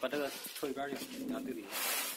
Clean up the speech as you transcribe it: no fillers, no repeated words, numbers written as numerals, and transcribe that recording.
把这个抽一边去，然后对比一下。